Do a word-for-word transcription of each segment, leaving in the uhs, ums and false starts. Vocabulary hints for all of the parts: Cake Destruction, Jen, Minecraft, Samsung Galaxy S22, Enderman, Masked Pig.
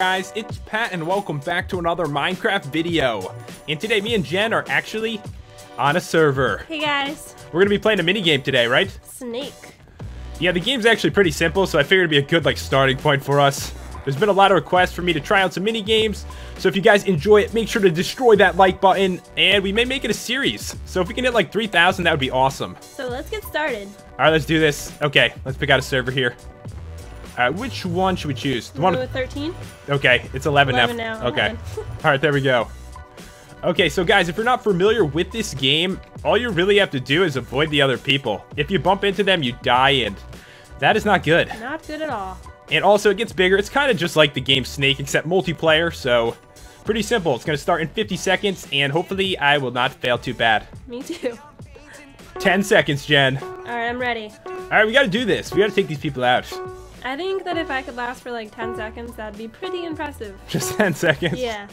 Guys, it's Pat and welcome back to another Minecraft video. And today me and Jen are actually on a server. Hey guys. We're gonna be playing a mini game today, right? Snake. Yeah, the game's actually pretty simple, so I figured it'd be a good like starting point for us. There's been a lot of requests for me to try out some mini games, so if you guys enjoy it, make sure to destroy that like button, and we may make it a series. So if we can hit like three thousand, that would be awesome. So let's get started. All right, let's do this. Okay, let's pick out a server here. All right, which one should we choose? The one with thirteen? Okay, it's eleven, eleven now. now. Okay. All right, there we go. Okay, so guys, if you're not familiar with this game, all you really have to do is avoid the other people. If you bump into them, you die, and that is not good. Not good at all. And also, it gets bigger. It's kind of just like the game Snake, except multiplayer, so pretty simple. It's going to start in fifty seconds, and hopefully I will not fail too bad. Me too. ten seconds, Jen. All right, I'm ready. All right, we got to do this. We got to take these people out. I think that if I could last for like ten seconds, that'd be pretty impressive. Just ten seconds? Yeah.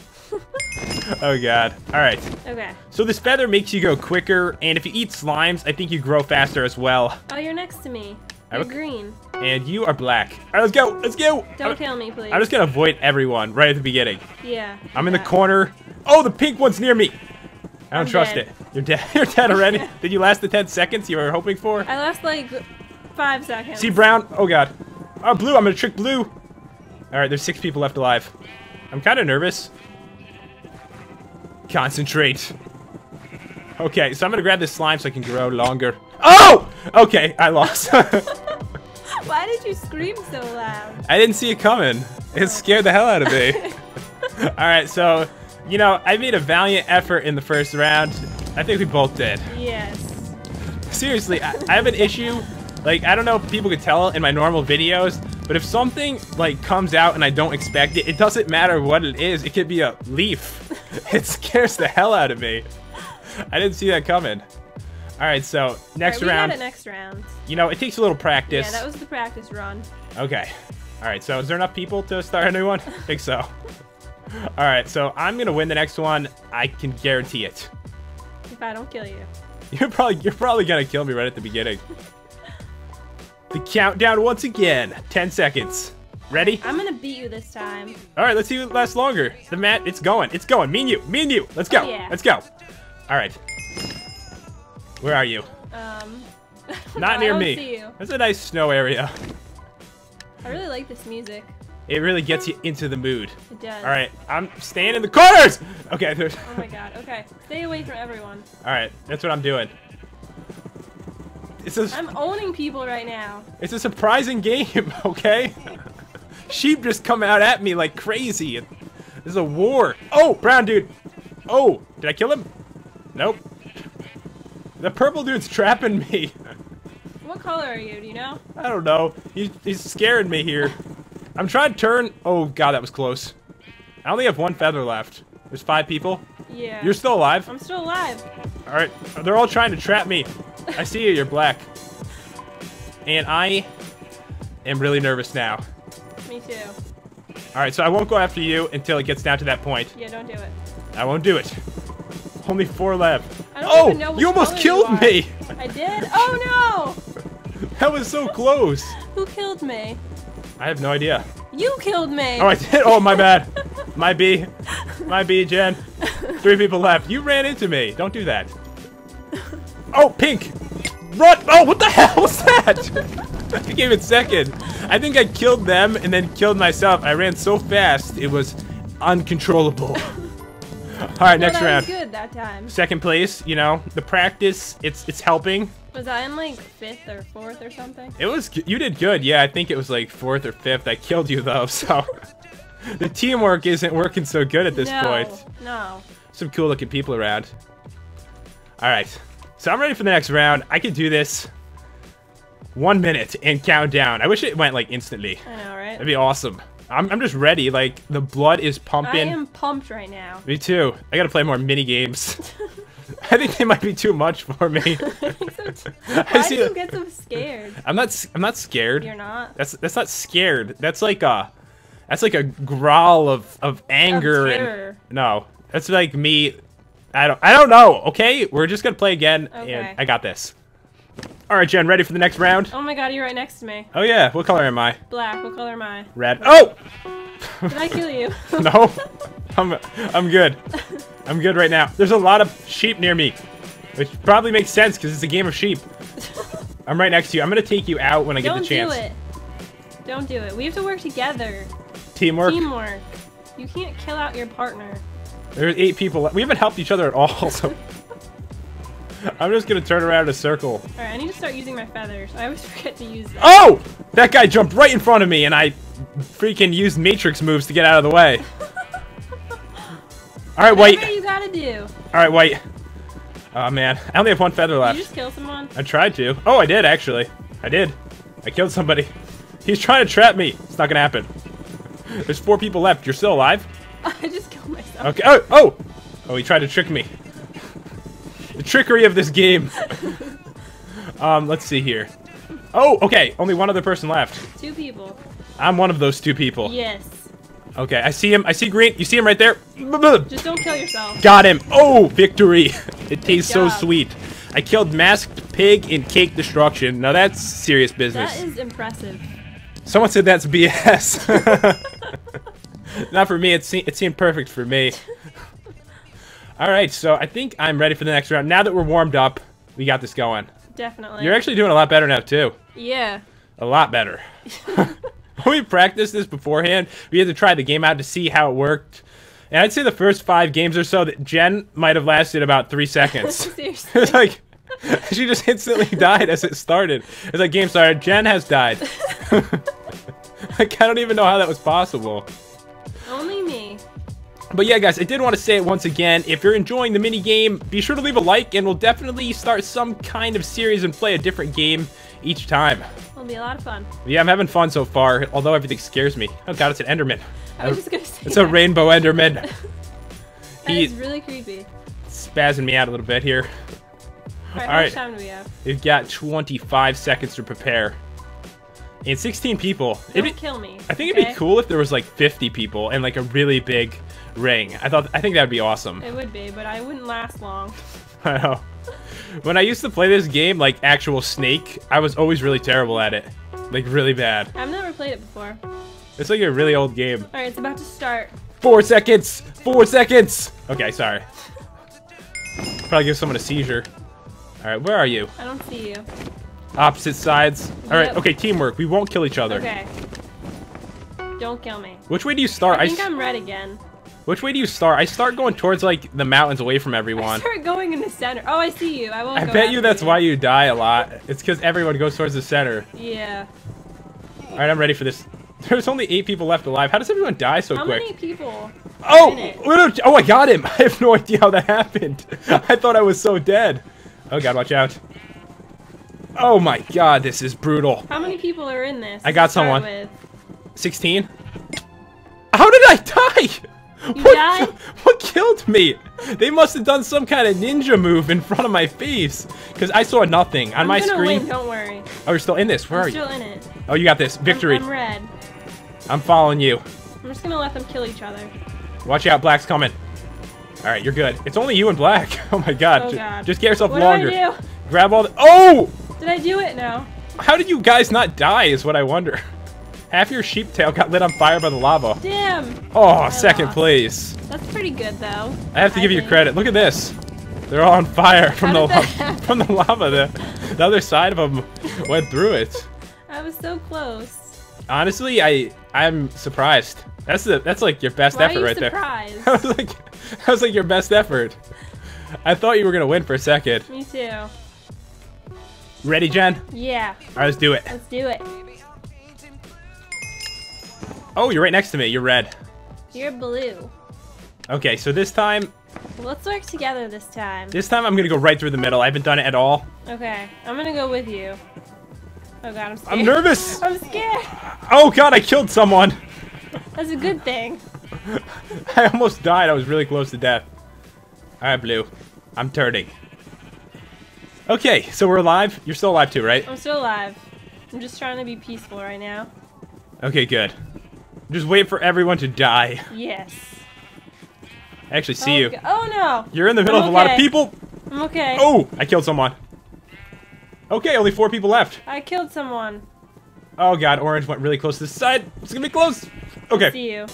Oh god. Alright. Okay. So this feather makes you go quicker, and if you eat slimes, I think you grow faster as well. Oh, you're next to me. You're I'm green. And you are black. Alright, let's go! Let's go! Don't I'm, kill me, please. I'm just gonna avoid everyone right at the beginning. Yeah. I'm in yeah. the corner. Oh, the pink one's near me! I don't I'm trust dead. it. You're dead. You're dead already? Did you last the ten seconds you were hoping for? I lost like five seconds. See brown? Oh god. Oh, blue, I'm gonna trick blue. All right, there's six people left alive. I'm kind of nervous. Concentrate. Okay, so I'm gonna grab this slime so I can grow longer. Oh! Okay, I lost. Why did you scream so loud? I didn't see it coming. It scared the hell out of me. All right, so, you know, I made a valiant effort in the first round. I think we both did. Yes. Seriously, I, I have an issue. Like, I don't know if people could tell in my normal videos, but if something, like, comes out and I don't expect it, it doesn't matter what it is. It could be a leaf. It scares the hell out of me. I didn't see that coming. All right, so next right, we round. We got it next round. You know, it takes a little practice. Yeah, that was the practice run. Okay. All right, so is there enough people to start a new one? I think so. All right, so I'm going to win the next one. I can guarantee it. If I don't kill you. You're probably, you're probably going to kill me right at the beginning. The countdown once again. ten seconds. Ready? I'm gonna beat you this time. All right, let's see what lasts longer. The mat, it's going. It's going. Me and you. Me and you. Let's go. Oh, yeah. Let's go. All right. Where are you? Um. Not no, near I don't me. See you. That's a nice snow area. I really like this music. It really gets you into the mood. It does. All right, I'm staying in the corners. Okay. There's... Oh my god. Okay. Stay away from everyone. All right, that's what I'm doing. It's a, I'm owning people right now. It's a surprising game, okay? Sheep just come out at me like crazy. This is a war. Oh, brown dude. Oh, did I kill him? Nope. The purple dude's trapping me. What color are you? Do you know? I don't know. He, he's scaring me here. I'm trying to turn. Oh, God, that was close. I only have one feather left. There's five people. Yeah. You're still alive? I'm still alive. All right. They're all trying to trap me. I see you, you're black. And I am really nervous now. Me too. Alright, so I won't go after you until it gets down to that point. Yeah, don't do it. I won't do it. Only four left. I don't oh, even know you almost killed you me! I did? Oh no! That was so close. Who killed me? I have no idea. You killed me! Oh, I did? Oh, my bad. My B. My B, Jen. Three people left. You ran into me. Don't do that. Oh, pink! Run! Oh, what the hell was that? I gave it second. I think I killed them and then killed myself. I ran so fast, it was uncontrollable. All right, no, next that round. Was good that time. Second place, you know, the practice, it's it's helping. Was I in like fifth or fourth or something? It was. You did good. Yeah, I think it was like fourth or fifth. I killed you though, so the teamwork isn't working so good at this no, point. No. Some cool looking people around. All right. So I'm ready for the next round. I could do this one minute and count down. I wish it went like instantly. I know, right? That'd be awesome. I'm, I'm just ready. Like the blood is pumping. I am pumped right now. Me too. I gotta play more mini games. I think they might be too much for me. I think so too. Why do you get so scared? I'm not. I'm not scared. You're not. That's that's not scared. That's like a, that's like a growl of of anger of terror. And no. That's like me. I don't I don't know, okay? We're just gonna play again, okay. And I got this. All right, Jen, ready for the next round? Oh my god, you're right next to me. Oh yeah, what color am I? Black. What color am I? Red. Oh! Did I kill you? No, I'm, I'm good. I'm good right now. There's a lot of sheep near me, which probably makes sense because it's a game of sheep. I'm right next to you. I'm going to take you out when I Don't get the chance. Don't do it. Don't do it. We have to work together. Teamwork. Teamwork. You can't kill out your partner. There's eight people. We haven't helped each other at all, so... I'm just going to turn around in a circle. All right, I need to start using my feathers. I always forget to use them. Oh! That guy jumped right in front of me, and I freaking used Matrix moves to get out of the way. All right, White. What you gotta do? All right, White. Oh man, I only have one feather left. Did you just kill someone? I tried to. Oh, I did actually. I did. I killed somebody. He's trying to trap me. It's not gonna happen. There's four people left. You're still alive? I just killed myself. Okay. Oh, oh, oh! He tried to trick me. The trickery of this game. um, let's see here. Oh, okay. Only one other person left. Two people. I'm one of those two people. Yes. Okay, I see him. I see green. You see him right there? Just don't kill yourself. Got him. Oh, victory. It tastes so sweet. I killed Masked Pig in Cake Destruction. Now that's serious business. That is impressive. Someone said that's B S. Not for me. It, se it seemed perfect for me. All right, so I think I'm ready for the next round. Now that we're warmed up, we got this going. Definitely. You're actually doing a lot better now, too. Yeah. A lot better. We practiced this beforehand. We had to try the game out to see how it worked. And I'd say the first five games or so, that Jen might have lasted about three seconds. Seriously. It's like, she just instantly died as it started. It's like, game started, Jen has died. Like, I don't even know how that was possible. Only me. But yeah, guys, I did want to say it once again. If you're enjoying the mini game, be sure to leave a like, and we'll definitely start some kind of series and play a different game each time. It'll be a lot of fun. Yeah, I'm having fun so far, although everything scares me. Oh god, it's an Enderman. I was just gonna say it's that. A rainbow Enderman. That He's is really creepy. Spazzing me out a little bit here. All right, All right. How much time do we have? We've got twenty-five seconds to prepare. And sixteen people. Don't it'd be, kill me. I think okay? it'd be cool if there was like fifty people and like a really big ring. I thought I think that'd be awesome. It would be, but I wouldn't last long. I know. When I used to play this game, like actual Snake, I was always really terrible at it. Like, really bad. I've never played it before. It's like a really old game. Alright, it's about to start. Four seconds! Four seconds! Okay, sorry. Probably give someone a seizure. Alright, where are you? I don't see you. Opposite sides. Alright, yep. Okay, teamwork. We won't kill each other. Okay. Don't kill me. Which way do you start? I think I I'm red again. Which way do you start? I start going towards, like, the mountains away from everyone. I start going in the center. Oh, I see you. I won't I go bet you that's you. Why you die a lot. It's because everyone goes towards the center. Yeah. All right, I'm ready for this. There's only eight people left alive. How does everyone die so how quick? How many people? Oh! Oh, I got him! I have no idea how that happened. I thought I was so dead. Oh, God, watch out. Oh, my God, this is brutal. How many people are in this? I got someone. With? sixteen? How did I die? What, what killed me? They must have done some kind of ninja move in front of my face, because I saw nothing on I'm my gonna screen. Win, don't worry. Oh, you're still in this. Where I'm are still you? Still in it. Oh, you got this. Victory. I'm, I'm red. I'm following you. I'm just gonna let them kill each other. Watch out, Black's coming. All right, you're good. It's only you and Black. Oh my God. Oh God. Just get yourself what longer. Did I do? Grab all the. Oh! Did I do it? No. How did you guys not die? Is what I wonder. Half your sheep tail got lit on fire by the lava. Damn! Oh, I second lost. place. That's pretty good, though. I have to I give think. you credit. Look at this. They're all on fire from How the lava. From the lava. The, the other side of them went through it. I was so close. Honestly, I I'm surprised. That's the that's like your best Why effort are you right surprised? there. I was like that was like your best effort. I thought you were gonna win for a second. Me too. Ready, Jen? Yeah. All right, let's do it. Let's do it. Oh, you're right next to me. You're red. You're blue. Okay, so this time... Let's work together this time. This time I'm going to go right through the middle. I haven't done it at all. Okay, I'm going to go with you. Oh, God, I'm scared. I'm nervous. I'm scared. Oh, God, I killed someone. That's a good thing. I almost died. I was really close to death. All right, blue. I'm turning. Okay, so we're alive. You're still alive too, right? I'm still alive. I'm just trying to be peaceful right now. Okay, good. Just wait for everyone to die. Yes. I actually see oh, you. Oh, no. You're in the middle okay. of a lot of people. I'm okay. Oh, I killed someone. Okay, only four people left. I killed someone. Oh god, orange went really close to the side. It's gonna be close. Okay. I see you.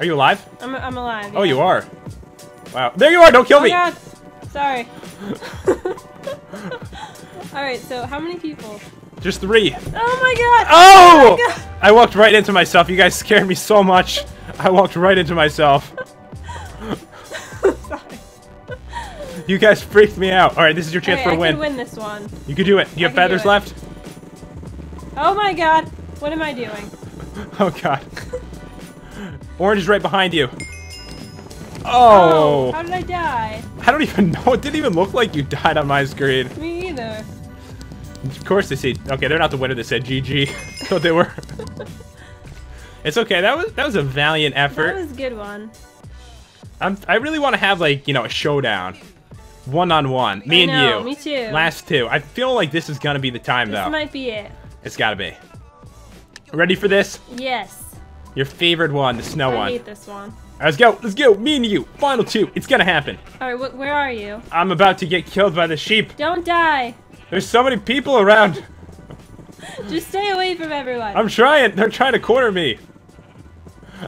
Are you alive? I'm, I'm alive. Yeah. Oh, you are. Wow. There you are. Don't kill oh, me. God. Sorry. All right. So, how many people? Just three. Oh my god. Oh! Oh my god. I walked right into myself. You guys scared me so much. I walked right into myself. Sorry. You guys freaked me out. All right, this is your chance right, for a I win. I could win this one. You could do it. Do you I have feathers left? Oh my god. What am I doing? Oh god. Orange is right behind you. Oh. Oh! How did I die? I don't even know. It didn't even look like you died on my screen. Me either. Of course they say. Okay, they're not the winner. They said G G. Thought they were. It's okay. That was that was a valiant effort. That was a good one. I'm. I really want to have like you know a showdown, one on one. Me I and know, you. Me too. Last two. I feel like this is gonna be the time this though. This might be it. It's gotta be. Ready for this? Yes. Your favorite one, the snow I one. I hate this one. All right, let's go, let's go, me and you, final two, it's gonna happen. All right, wh where are you? I'm about to get killed by the sheep. Don't die. There's so many people around. Just stay away from everyone. I'm trying, they're trying to corner me.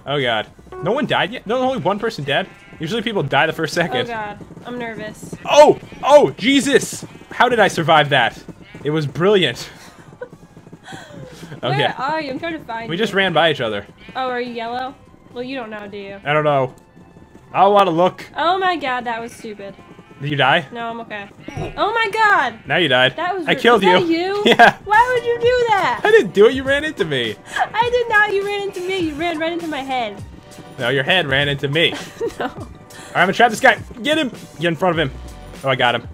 Oh god, no one died yet? No, only one person dead? Usually people die the first second. Oh god, I'm nervous. Oh, oh, Jesus. How did I survive that? It was brilliant. Okay. Where are you? I'm trying to find you. We just ran by each other. Oh, are you yellow? Well, you don't know, do you? I don't know. I want to look. Oh my god, that was stupid. Did you die? No, I'm okay. Oh my god! Now you died. That was I killed was you. That you? Yeah. Why would you do that? I didn't do it. You ran into me. I did not. You ran into me. You ran right into my head. No, your head ran into me. No. All right, I'm gonna trap this guy. Get him. Get in front of him. Oh, I got him.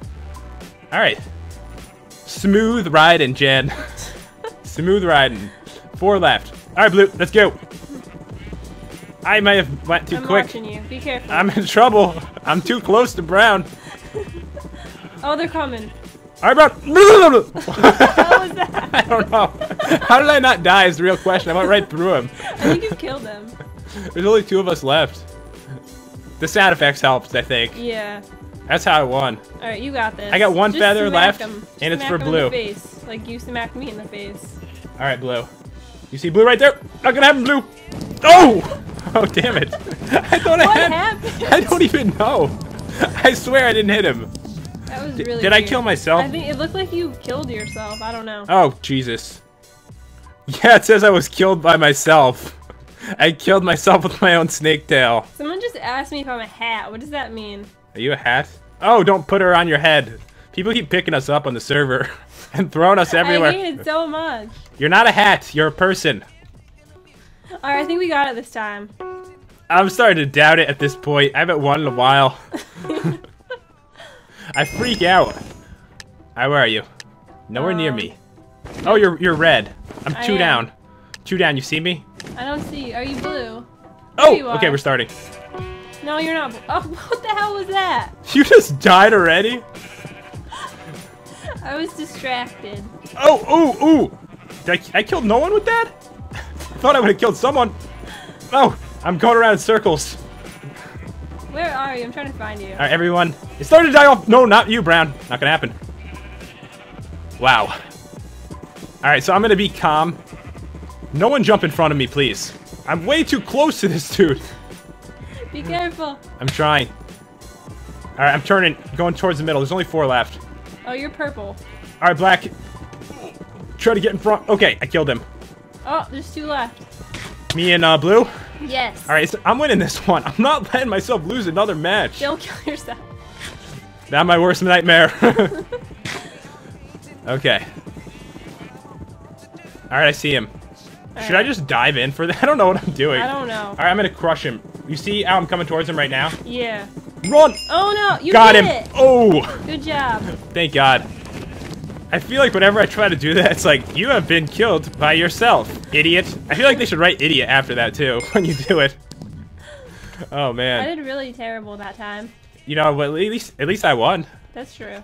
All right. Smooth riding, Jen. Smooth riding. Four left. All right, Blue, let's go. I may have went too I'm quick. I'm watching you. Be careful. I'm in trouble. I'm too close to brown. Oh, they're coming. All right, brown. What was that? I don't know. How did I not die is the real question. I went right through him. I think you killed him. There's only two of us left. The sound effects helped, I think. Yeah. That's how I won. All right, you got this. I got one Just feather left, him. and it's smack for him Blue. In the face. Like you smacked me in the face. All right, Blue. You see Blue right there? Not gonna happen, Blue. Oh! Oh, damn it. I thought what I had. Happened? I don't even know. I swear I didn't hit him. That was really D Did weird. I kill myself? I think it looked like you killed yourself. I don't know. Oh, Jesus. Yeah, it says I was killed by myself. I killed myself with my own snake tail. Someone just asked me if I'm a hat. What does that mean? Are you a hat? Oh, don't put her on your head. People keep picking us up on the server and throwing us everywhere. I hate it so much. You're not a hat. You're a person. All right, I think we got it this time. I'm starting to doubt it at this point. I haven't won in a while. I freak out. Hi, where are you? Nowhere um, near me. Oh, you're you're red. I'm two down. Two down. You see me? I don't see you. Are you blue? Oh, you okay. We're starting. No, you're not. Oh, what the hell was that? You just died already? I was distracted. Oh, oh, oh! Did I, I killed no one with that? I thought I would have killed someone. Oh, I'm going around in circles. Where are you? I'm trying to find you. All right, everyone. It's starting to die off. No, not you, Brown. Not gonna happen. Wow. All right, so I'm gonna be calm. No one jump in front of me, please. I'm way too close to this dude. Be careful. I'm trying. All right, I'm turning, going towards the middle. There's only four left. Oh, you're purple. All right, black. Try to get in front. Okay, I killed him. Oh, there's two left. Me and uh, blue? Yes. All right, so I'm winning this one. I'm not letting myself lose another match. Don't kill yourself. Not my worst nightmare. Okay. All right, I see him. All Should right. I just dive in for that? I don't know what I'm doing. I don't know. All right, I'm going to crush him. You see how I'm coming towards him right now? Yeah. Run! Oh, no. You got him. It. Oh. Good job. Thank God. I feel like whenever I try to do that, it's like, you have been killed by yourself, idiot. I feel like they should write idiot after that, too, when you do it. Oh, man. I did really terrible that time. You know, well, at least at least I won. That's true.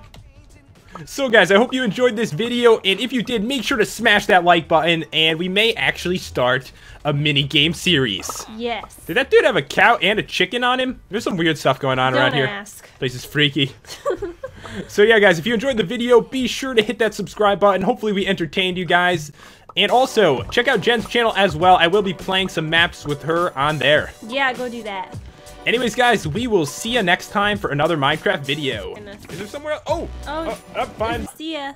So guys, I hope you enjoyed this video, and if you did, make sure to smash that like button, and we may actually start a mini game series. Yes. Did that dude have a cow and a chicken on him? There's some weird stuff going on Don't around ask. here. This place is freaky. So yeah, guys, if you enjoyed the video, be sure to hit that subscribe button. Hopefully we entertained you guys. And also, check out Jen's channel as well. I will be playing some maps with her on there. Yeah, go do that. Anyways, guys, we will see you next time for another Minecraft video. Goodness. Is there somewhere else? Oh, oh, oh, oh fine. See ya.